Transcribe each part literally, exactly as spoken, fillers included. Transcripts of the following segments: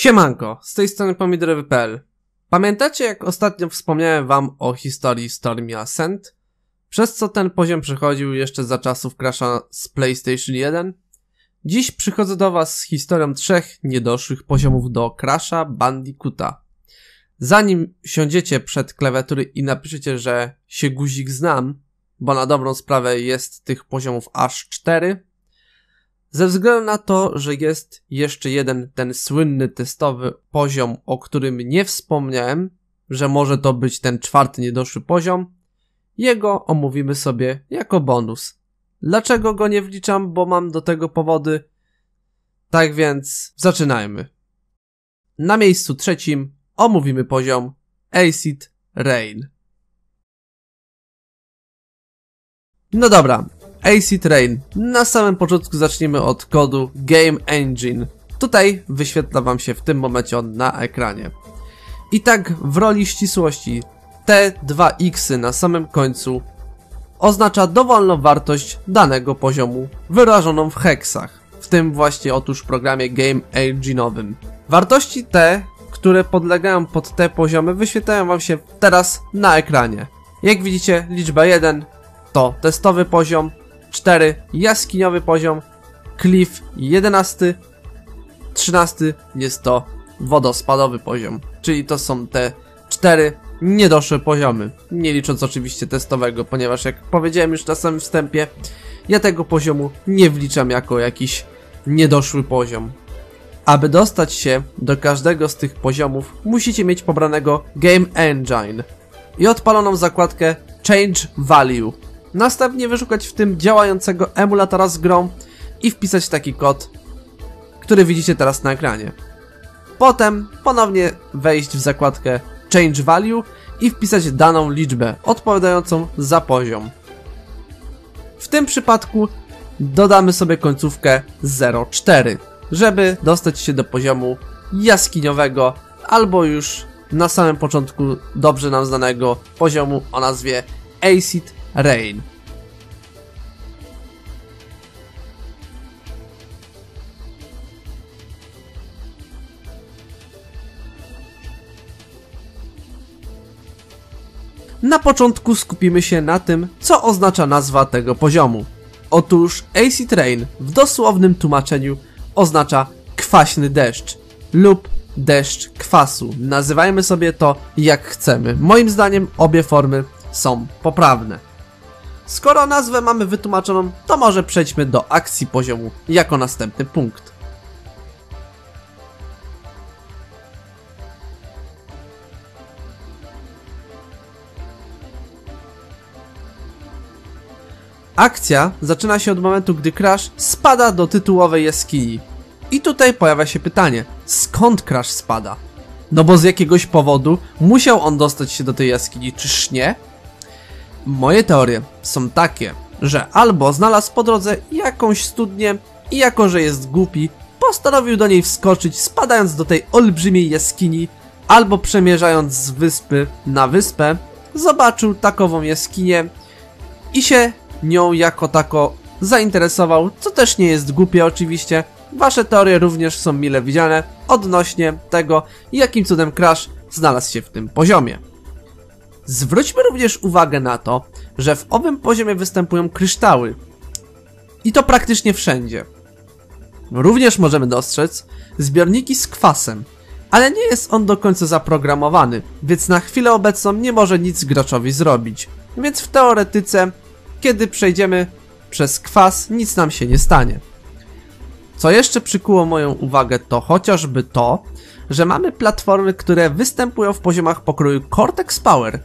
Siemanko, z tej strony pomidorowy kropka p l. Pamiętacie, jak ostatnio wspomniałem wam o historii Stormy Ascent? Przez co ten poziom przechodził jeszcze za czasów Crasha z PlayStation jeden? Dziś przychodzę do was z historią trzech niedoszłych poziomów do Crasha Bandicoota. Zanim siądziecie przed klawiatury i napiszecie, że się guzik znam, bo na dobrą sprawę jest tych poziomów aż cztery, ze względu na to, że jest jeszcze jeden ten słynny testowy poziom, o którym nie wspomniałem, że może to być ten czwarty niedoszły poziom, jego omówimy sobie jako bonus. Dlaczego go nie wliczam, bo mam do tego powody. Tak więc zaczynajmy. Na miejscu trzecim omówimy poziom Acid Rain. No dobra. Acid Rain. Na samym początku zaczniemy od kodu Game Engine. Tutaj wyświetla wam się w tym momencie on na ekranie. I tak w roli ścisłości te dwa xy na samym końcu oznacza dowolną wartość danego poziomu wyrażoną w heksach. W tym właśnie otóż programie Game Engine'owym. Wartości te, które podlegają pod te poziomy, wyświetlają wam się teraz na ekranie. Jak widzicie, liczba jeden to testowy poziom, cztery jaskiniowy poziom, cliff jedenasty, trzynasty jest to wodospadowy poziom, czyli to są te cztery niedoszłe poziomy, nie licząc oczywiście testowego, ponieważ jak powiedziałem już na samym wstępie, ja tego poziomu nie wliczam jako jakiś niedoszły poziom. Aby dostać się do każdego z tych poziomów, musicie mieć pobranego Game Engine i odpaloną zakładkę Change Value. Następnie wyszukać w tym działającego emulatora z grą i wpisać taki kod, który widzicie teraz na ekranie. Potem ponownie wejść w zakładkę Change Value i wpisać daną liczbę odpowiadającą za poziom. W tym przypadku dodamy sobie końcówkę zero przecinek cztery, żeby dostać się do poziomu jaskiniowego albo już na samym początku dobrze nam znanego poziomu o nazwie Acid Rain. Na początku skupimy się na tym, co oznacza nazwa tego poziomu. Otóż Acid Rain w dosłownym tłumaczeniu oznacza kwaśny deszcz lub deszcz kwasu. Nazywajmy sobie to jak chcemy. Moim zdaniem obie formy są poprawne. Skoro nazwę mamy wytłumaczoną, to może przejdźmy do akcji poziomu jako następny punkt. Akcja zaczyna się od momentu, gdy Crash spada do tytułowej jaskini. I tutaj pojawia się pytanie, skąd Crash spada? No bo z jakiegoś powodu musiał on dostać się do tej jaskini, czyż nie? Moje teorie są takie, że albo znalazł po drodze jakąś studnię i jako, że jest głupi, postanowił do niej wskoczyć, spadając do tej olbrzymiej jaskini, albo przemierzając z wyspy na wyspę, zobaczył takową jaskinię i się nią jako tako zainteresował, co też nie jest głupie oczywiście. Wasze teorie również są mile widziane odnośnie tego, jakim cudem Crash znalazł się w tym poziomie. Zwróćmy również uwagę na to, że w owym poziomie występują kryształy. I to praktycznie wszędzie. Również możemy dostrzec zbiorniki z kwasem, ale nie jest on do końca zaprogramowany, więc na chwilę obecną nie może nic graczowi zrobić. Więc w teoretyce, kiedy przejdziemy przez kwas, nic nam się nie stanie. Co jeszcze przykuło moją uwagę, to chociażby to, że mamy platformy, które występują w poziomach pokroju Cortex Power.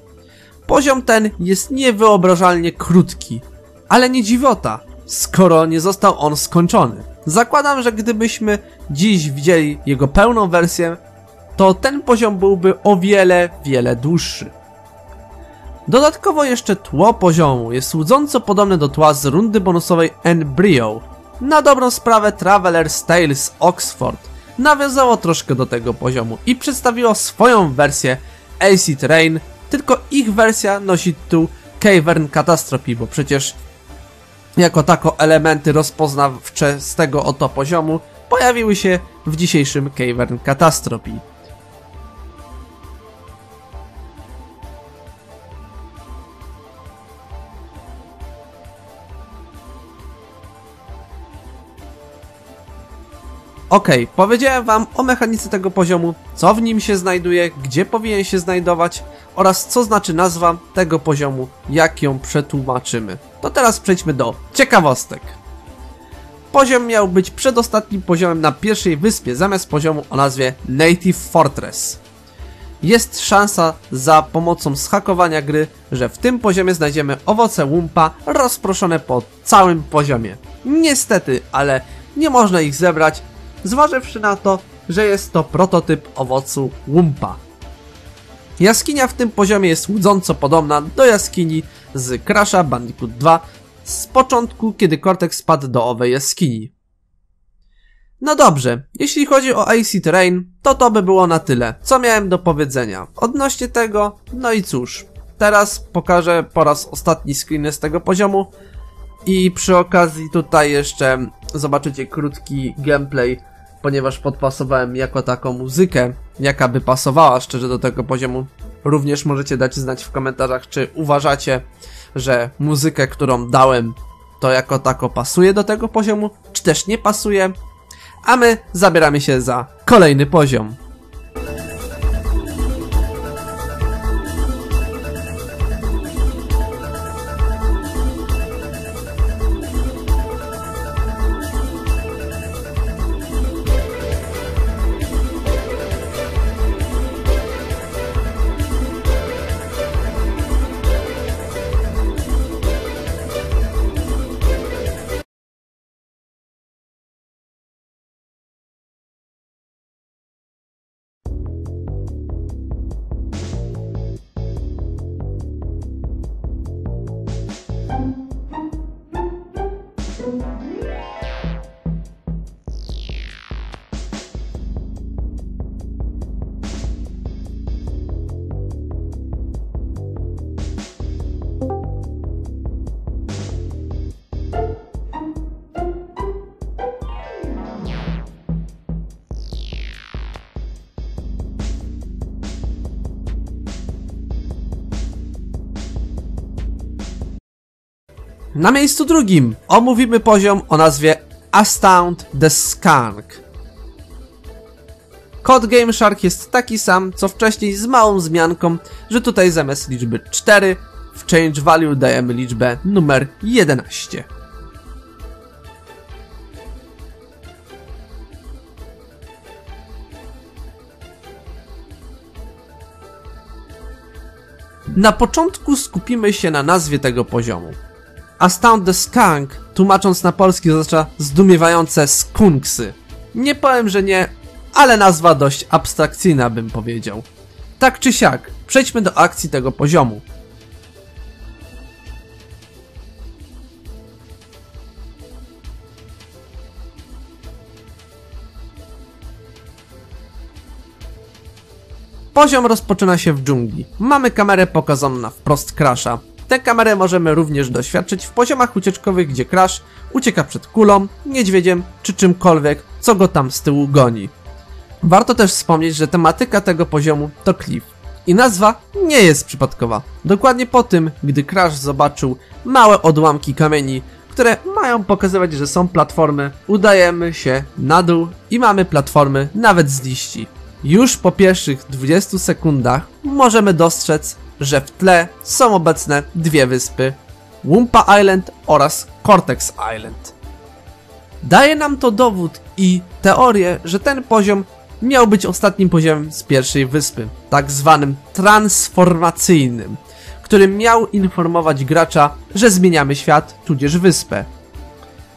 Poziom ten jest niewyobrażalnie krótki, ale nie dziwota, skoro nie został on skończony. Zakładam, że gdybyśmy dziś widzieli jego pełną wersję, to ten poziom byłby o wiele, wiele dłuższy. Dodatkowo jeszcze tło poziomu jest łudząco podobne do tła z rundy bonusowej Embryo. Na dobrą sprawę Traveller's Tales Oxford nawiązało troszkę do tego poziomu i przedstawiło swoją wersję Acid Rain, tylko ich wersja nosi tytuł Cavern Catastrophe, bo przecież jako tako elementy rozpoznawcze z tego oto poziomu pojawiły się w dzisiejszym Cavern Catastrophe. Ok, powiedziałem wam o mechanice tego poziomu, co w nim się znajduje, gdzie powinien się znajdować oraz co znaczy nazwa tego poziomu, jak ją przetłumaczymy. To teraz przejdźmy do ciekawostek. Poziom miał być przedostatnim poziomem na pierwszej wyspie zamiast poziomu o nazwie Native Fortress. Jest szansa za pomocą zhakowania gry, że w tym poziomie znajdziemy owoce Wumpa rozproszone po całym poziomie. Niestety, ale nie można ich zebrać, zważywszy na to, że jest to prototyp owocu Wumpa. Jaskinia w tym poziomie jest łudząco podobna do jaskini z Crasha Bandicoot dwa z początku, kiedy Cortex spadł do owej jaskini. No dobrze, jeśli chodzi o Acid Rain, to to by było na tyle, co miałem do powiedzenia odnośnie tego. No i cóż, teraz pokażę po raz ostatni screeny z tego poziomu i przy okazji tutaj jeszcze zobaczycie krótki gameplay, ponieważ podpasowałem jako taką muzykę, jaka by pasowała szczerze do tego poziomu. Również możecie dać znać w komentarzach, czy uważacie, że muzykę, którą dałem, to jako tako pasuje do tego poziomu, czy też nie pasuje. A my zabieramy się za kolejny poziom. Na miejscu drugim omówimy poziom o nazwie Astound the Skunk. Kod GameShark jest taki sam co wcześniej, z małą zmianką, że tutaj zamiast liczby cztery w Change Value dajemy liczbę numer jedenaście. Na początku skupimy się na nazwie tego poziomu. Astound the Skunk, tłumacząc na polski, oznacza zdumiewające skunksy. Nie powiem, że nie, ale nazwa dość abstrakcyjna, bym powiedział. Tak czy siak, przejdźmy do akcji tego poziomu. Poziom rozpoczyna się w dżungli. Mamy kamerę pokazaną na wprost Crasha. Tę kamerę możemy również doświadczyć w poziomach ucieczkowych, gdzie Crash ucieka przed kulą, niedźwiedziem czy czymkolwiek, co go tam z tyłu goni. Warto też wspomnieć, że tematyka tego poziomu to klif i nazwa nie jest przypadkowa. Dokładnie po tym, gdy Crash zobaczył małe odłamki kamieni, które mają pokazywać, że są platformy, udajemy się na dół i mamy platformy nawet z liści. Już po pierwszych dwudziestu sekundach możemy dostrzec, że w tle są obecne dwie wyspy, Wumpa Island oraz Cortex Island. Daje nam to dowód i teorię, że ten poziom miał być ostatnim poziomem z pierwszej wyspy, tak zwanym transformacyjnym, który miał informować gracza, że zmieniamy świat, tudzież wyspę.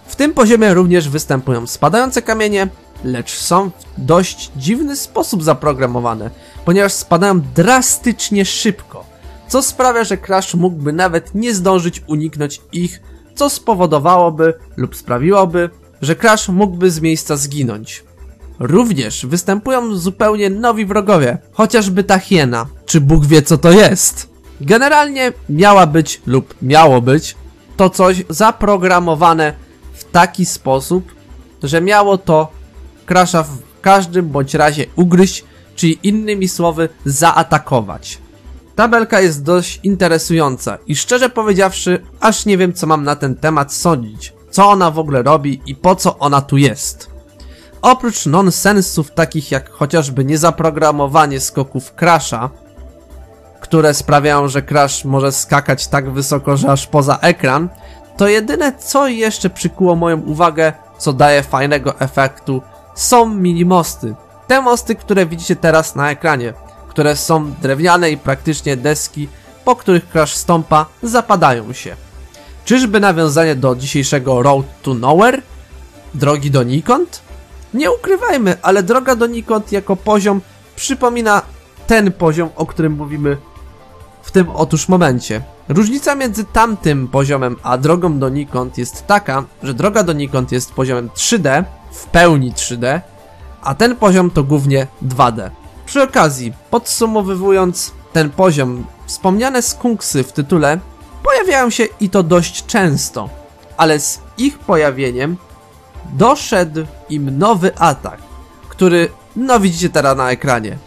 W tym poziomie również występują spadające kamienie, lecz są w dość dziwny sposób zaprogramowane, ponieważ spadają drastycznie szybko, co sprawia, że Crash mógłby nawet nie zdążyć uniknąć ich, co spowodowałoby lub sprawiłoby, że Crash mógłby z miejsca zginąć. Również występują zupełnie nowi wrogowie, chociażby ta hiena, czy Bóg wie co to jest. Generalnie miała być lub miało być to coś zaprogramowane w taki sposób, że miało to Crasha w każdym bądź razie ugryźć, czyli innymi słowy zaatakować. Tabelka jest dość interesująca i szczerze powiedziawszy, aż nie wiem co mam na ten temat sądzić, co ona w ogóle robi i po co ona tu jest. Oprócz nonsensów takich jak chociażby niezaprogramowanie skoków Crasha, które sprawiają, że Crash może skakać tak wysoko, że aż poza ekran, to jedyne co jeszcze przykuło moją uwagę, co daje fajnego efektu, są minimosty. Te mosty, które widzicie teraz na ekranie, które są drewniane i praktycznie deski, po których Crash stąpa, zapadają się. Czyżby nawiązanie do dzisiejszego Road to Nowhere? Drogi donikąd? Nie ukrywajmy, ale droga donikąd jako poziom przypomina ten poziom, o którym mówimy w tym otóż momencie. Różnica między tamtym poziomem a drogą donikąd jest taka, że droga donikąd jest poziomem trzy D, w pełni trzy D, a ten poziom to głównie dwa D. Przy okazji, podsumowywując ten poziom, wspomniane skunksy w tytule pojawiają się i to dość często, ale z ich pojawieniem doszedł im nowy atak, który no widzicie teraz na ekranie.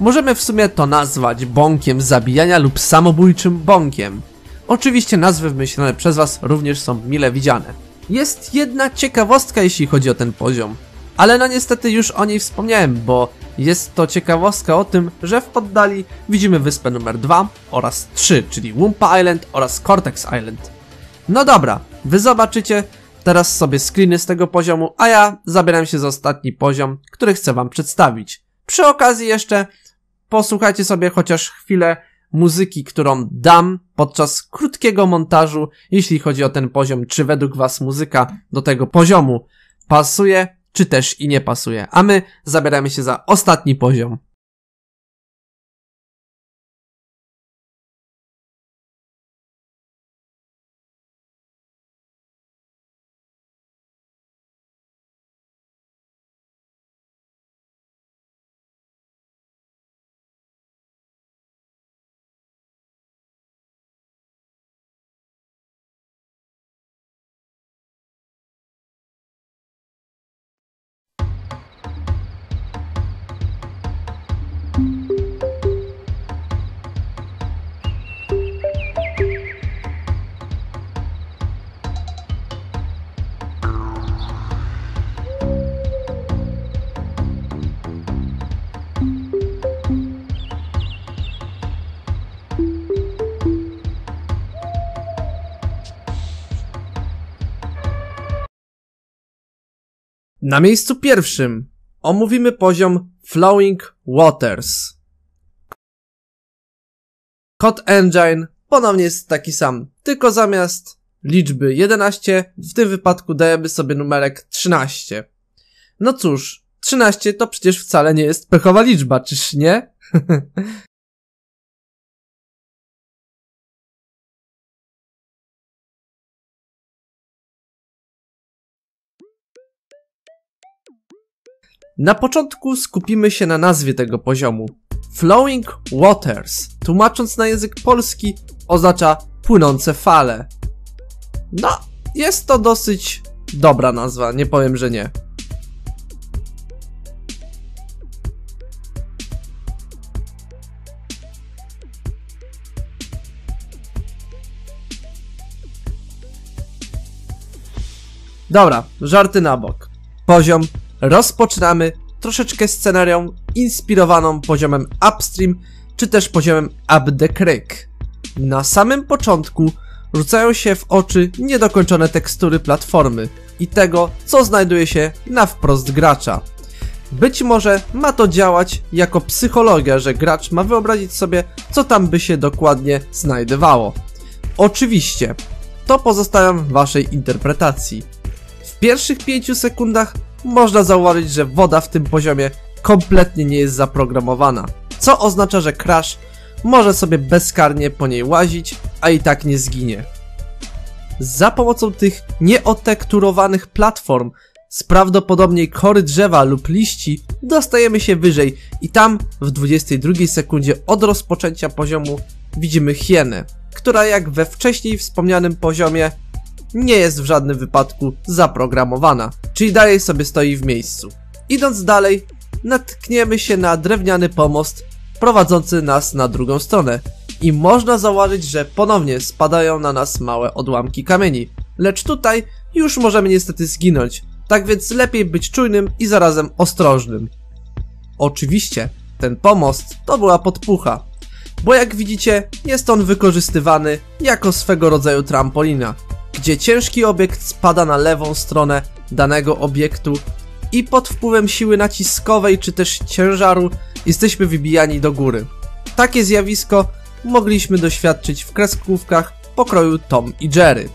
Możemy w sumie to nazwać bąkiem zabijania lub samobójczym bąkiem. Oczywiście nazwy wymyślone przez was również są mile widziane. Jest jedna ciekawostka jeśli chodzi o ten poziom, ale no niestety już o niej wspomniałem, bo jest to ciekawostka o tym, że w oddali widzimy wyspę numer dwa oraz trzy, czyli Wumpa Island oraz Cortex Island. No dobra, wy zobaczycie teraz sobie screeny z tego poziomu, a ja zabieram się za ostatni poziom, który chcę wam przedstawić. Przy okazji jeszcze posłuchajcie sobie chociaż chwilę muzyki, którą dam podczas krótkiego montażu, jeśli chodzi o ten poziom, czy według was muzyka do tego poziomu pasuje, czy też i nie pasuje. A my zabieramy się za ostatni poziom. Na miejscu pierwszym omówimy poziom Flowing Waters. Code Engine ponownie jest taki sam, tylko zamiast liczby jedenaście, w tym wypadku dajemy sobie numerek trzynaście. No cóż, trzynaście to przecież wcale nie jest pechowa liczba, czyż nie? Na początku skupimy się na nazwie tego poziomu. Flowing Waters, tłumacząc na język polski, oznacza płynące fale. No, jest to dosyć dobra nazwa, nie powiem, że nie. Dobra, żarty na bok. Poziom rozpoczynamy troszeczkę scenarią inspirowaną poziomem Upstream, czy też poziomem Up The Creek. Na samym początku rzucają się w oczy niedokończone tekstury platformy i tego, co znajduje się na wprost gracza. Być może ma to działać jako psychologia, że gracz ma wyobrazić sobie, co tam by się dokładnie znajdowało. Oczywiście, to pozostawiam waszej interpretacji. W pierwszych pięciu sekundach można zauważyć, że woda w tym poziomie kompletnie nie jest zaprogramowana, co oznacza, że Crash może sobie bezkarnie po niej łazić, a i tak nie zginie. Za pomocą tych nieotekturowanych platform z prawdopodobnie kory drzewa lub liści dostajemy się wyżej i tam w dwudziestej drugiej sekundzie od rozpoczęcia poziomu widzimy hienę, która jak we wcześniej wspomnianym poziomie nie jest w żadnym wypadku zaprogramowana, czyli dalej sobie stoi w miejscu. Idąc dalej, natkniemy się na drewniany pomost prowadzący nas na drugą stronę i można zauważyć, że ponownie spadają na nas małe odłamki kamieni, lecz tutaj już możemy niestety zginąć, tak więc lepiej być czujnym i zarazem ostrożnym. Oczywiście ten pomost to była podpucha, bo jak widzicie jest on wykorzystywany jako swego rodzaju trampolina, gdzie ciężki obiekt spada na lewą stronę danego obiektu i pod wpływem siły naciskowej czy też ciężaru jesteśmy wybijani do góry. Takie zjawisko mogliśmy doświadczyć w kreskówkach pokroju Tom i Jerry.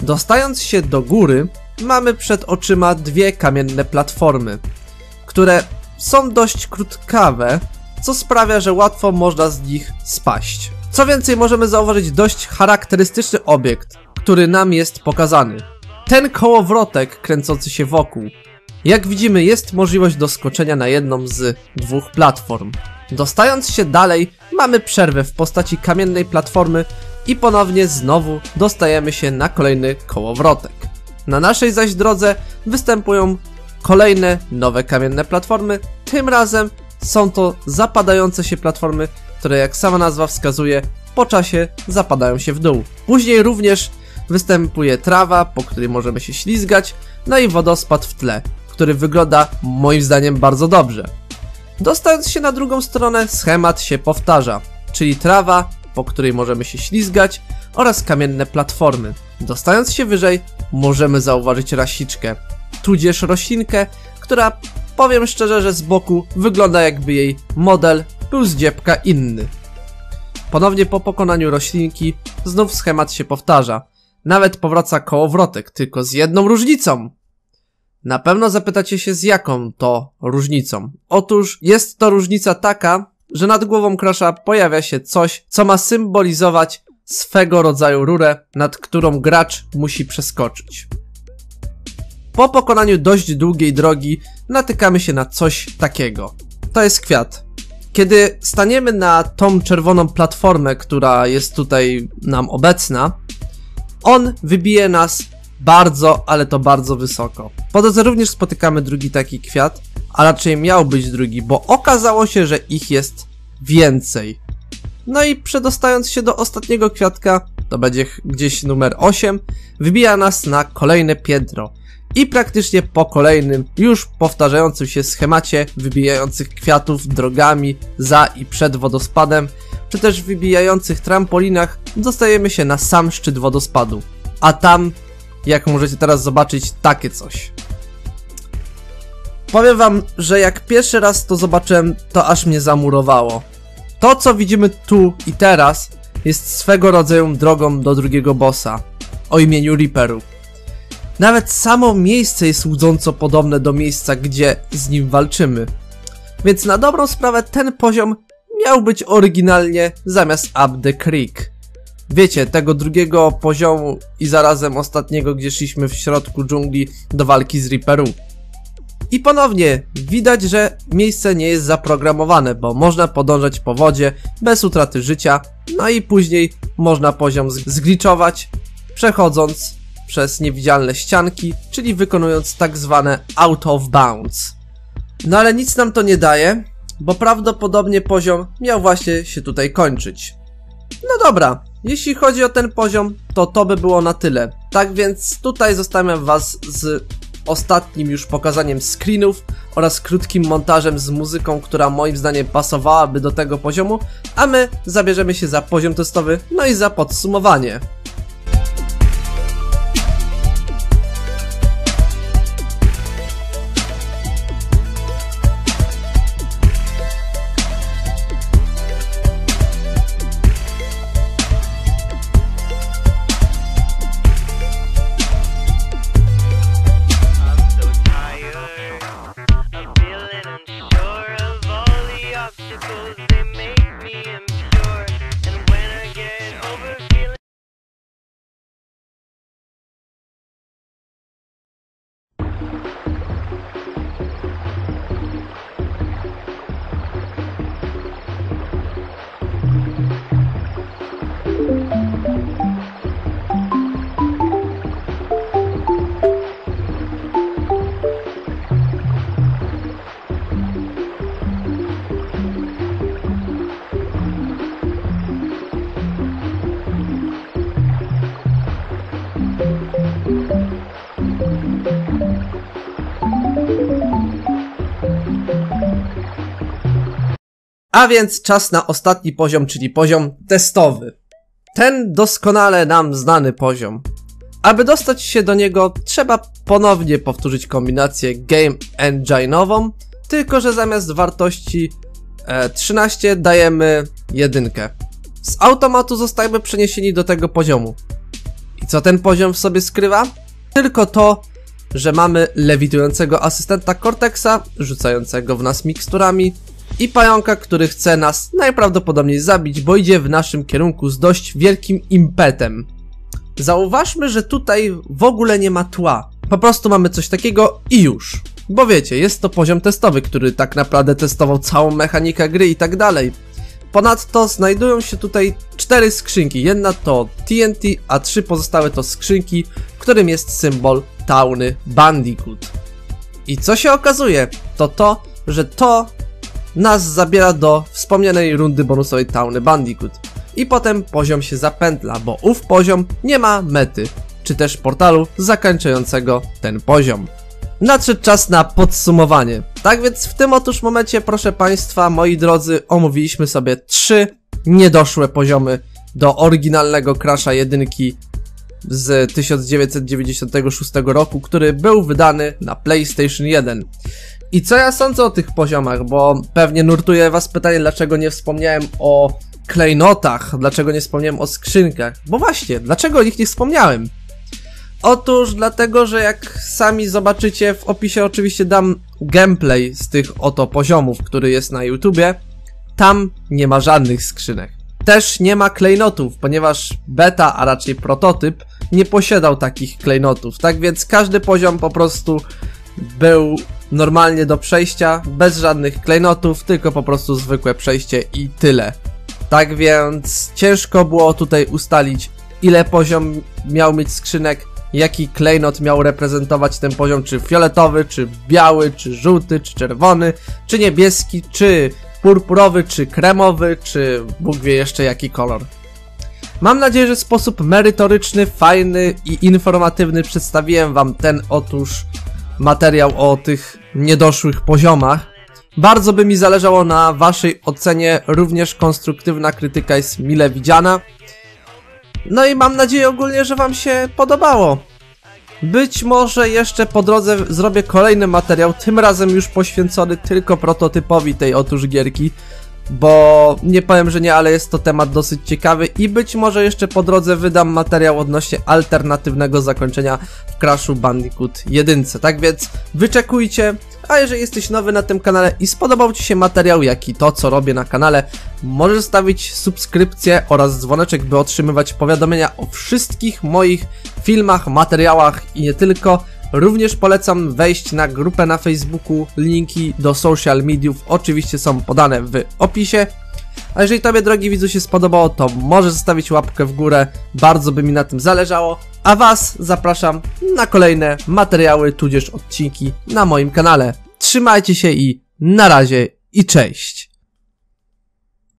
Dostając się do góry mamy przed oczyma dwie kamienne platformy, które są dość krótkawe, co sprawia, że łatwo można z nich spaść. Co więcej, możemy zauważyć dość charakterystyczny obiekt, który nam jest pokazany. Ten kołowrotek kręcący się wokół. Jak widzimy, jest możliwość doskoczenia na jedną z dwóch platform. Dostając się dalej, mamy przerwę w postaci kamiennej platformy i ponownie znowu dostajemy się na kolejny kołowrotek. Na naszej zaś drodze występują kolejne nowe kamienne platformy, tym razem są to zapadające się platformy, które jak sama nazwa wskazuje, po czasie zapadają się w dół. Później również występuje trawa, po której możemy się ślizgać, no i wodospad w tle, który wygląda moim zdaniem bardzo dobrze. Dostając się na drugą stronę, schemat się powtarza, czyli trawa, po której możemy się ślizgać oraz kamienne platformy. Dostając się wyżej, możemy zauważyć rasiczkę, tudzież roślinkę, która powiem szczerze, że z boku wygląda jakby jej model był z dziebka inny. Ponownie po pokonaniu roślinki znów schemat się powtarza. Nawet powraca kołowrotek, tylko z jedną różnicą. Na pewno zapytacie się, z jaką to różnicą. Otóż jest to różnica taka, że nad głową Crasha pojawia się coś, co ma symbolizować swego rodzaju rurę, nad którą gracz musi przeskoczyć. Po pokonaniu dość długiej drogi natykamy się na coś takiego. To jest kwiat. Kiedy staniemy na tą czerwoną platformę, która jest tutaj nam obecna, on wybije nas bardzo, ale to bardzo wysoko. Po drodze również spotykamy drugi taki kwiat, a raczej miał być drugi, bo okazało się, że ich jest więcej. No i przedostając się do ostatniego kwiatka, to będzie gdzieś numer osiem, wybija nas na kolejne piętro. I praktycznie po kolejnym, już powtarzającym się schemacie wybijających kwiatów drogami za i przed wodospadem, czy też wybijających trampolinach, dostajemy się na sam szczyt wodospadu. A tam, jak możecie teraz zobaczyć, takie coś. Powiem wam, że jak pierwszy raz to zobaczyłem, to aż mnie zamurowało. To, co widzimy tu i teraz, jest swego rodzaju drogą do drugiego bossa o imieniu Ripper Roo. Nawet samo miejsce jest łudząco podobne do miejsca, gdzie z nim walczymy. Więc na dobrą sprawę ten poziom miał być oryginalnie zamiast Up The Creek. Wiecie, tego drugiego poziomu i zarazem ostatniego, gdzie szliśmy w środku dżungli do walki z Ripper Roo. I ponownie widać, że miejsce nie jest zaprogramowane, bo można podążać po wodzie bez utraty życia, no i później można poziom zgliczować, przechodząc przez niewidzialne ścianki, czyli wykonując tak zwane out of bounds. No ale nic nam to nie daje, bo prawdopodobnie poziom miał właśnie się tutaj kończyć. No dobra, jeśli chodzi o ten poziom, to to by było na tyle. Tak więc tutaj zostawiam was z ostatnim już pokazaniem screenów oraz krótkim montażem z muzyką, która moim zdaniem pasowałaby do tego poziomu, a my zabierzemy się za poziom testowy, no i za podsumowanie. A więc czas na ostatni poziom, czyli poziom testowy. Ten doskonale nam znany poziom. Aby dostać się do niego, trzeba ponownie powtórzyć kombinację Game Engine'ową, tylko że zamiast wartości e, trzynaście dajemy jedynkę. Z automatu zostajemy przeniesieni do tego poziomu. I co ten poziom w sobie skrywa? Tylko to, że mamy lewitującego asystenta Cortexa, rzucającego w nas miksturami, i pająka, który chce nas najprawdopodobniej zabić, bo idzie w naszym kierunku z dość wielkim impetem. Zauważmy, że tutaj w ogóle nie ma tła. Po prostu mamy coś takiego i już. Bo wiecie, jest to poziom testowy, który tak naprawdę testował całą mechanikę gry i tak dalej. Ponadto znajdują się tutaj cztery skrzynki. Jedna to T N T, a trzy pozostałe to skrzynki, w którym jest symbol Tawny Bandicoot. I co się okazuje, to to, że to nas zabiera do wspomnianej rundy bonusowej Tawny Bandicoot. I potem poziom się zapętla, bo ów poziom nie ma mety, czy też portalu zakończającego ten poziom. Nadszedł czas na podsumowanie. Tak więc w tym otóż momencie, proszę Państwa, moi drodzy, omówiliśmy sobie trzy niedoszłe poziomy do oryginalnego Crasha jedynki z tysiąc dziewięćset dziewięćdziesiątego szóstego roku, który był wydany na PlayStation jeden. I co ja sądzę o tych poziomach, bo pewnie nurtuje Was pytanie, dlaczego nie wspomniałem o klejnotach, dlaczego nie wspomniałem o skrzynkach, bo właśnie, dlaczego o nich nie wspomniałem? Otóż dlatego, że jak sami zobaczycie, w opisie oczywiście dam gameplay z tych oto poziomów, który jest na YouTubie. Tam nie ma żadnych skrzynek. Też nie ma klejnotów, ponieważ beta, a raczej prototyp, nie posiadał takich klejnotów. Tak więc każdy poziom po prostu był normalnie do przejścia, bez żadnych klejnotów, tylko po prostu zwykłe przejście i tyle. Tak więc ciężko było tutaj ustalić, ile poziom miał mieć skrzynek, jaki klejnot miał reprezentować ten poziom, czy fioletowy, czy biały, czy żółty, czy czerwony, czy niebieski, czy purpurowy, czy kremowy, czy Bóg wie jeszcze jaki kolor. Mam nadzieję, że w sposób merytoryczny, fajny i informatywny przedstawiłem Wam ten otóż materiał o tych niedoszłych poziomach. Bardzo by mi zależało na Waszej ocenie, również konstruktywna krytyka jest mile widziana. No i mam nadzieję ogólnie, że Wam się podobało. Być może jeszcze po drodze zrobię kolejny materiał, tym razem już poświęcony tylko prototypowi tej otóż gierki, bo nie powiem, że nie, ale jest to temat dosyć ciekawy i być może jeszcze po drodze wydam materiał odnośnie alternatywnego zakończenia w Crashu Bandicoot jeden. Tak więc wyczekujcie, a jeżeli jesteś nowy na tym kanale i spodobał Ci się materiał, jak i to, co robię na kanale, możesz stawić subskrypcję oraz dzwoneczek, by otrzymywać powiadomienia o wszystkich moich filmach, materiałach i nie tylko. Również polecam wejść na grupę na Facebooku, linki do social mediów oczywiście są podane w opisie. A jeżeli Tobie, drogi widzu, się spodobało, to możesz zostawić łapkę w górę, bardzo by mi na tym zależało. A Was zapraszam na kolejne materiały, tudzież odcinki na moim kanale. Trzymajcie się i na razie i cześć!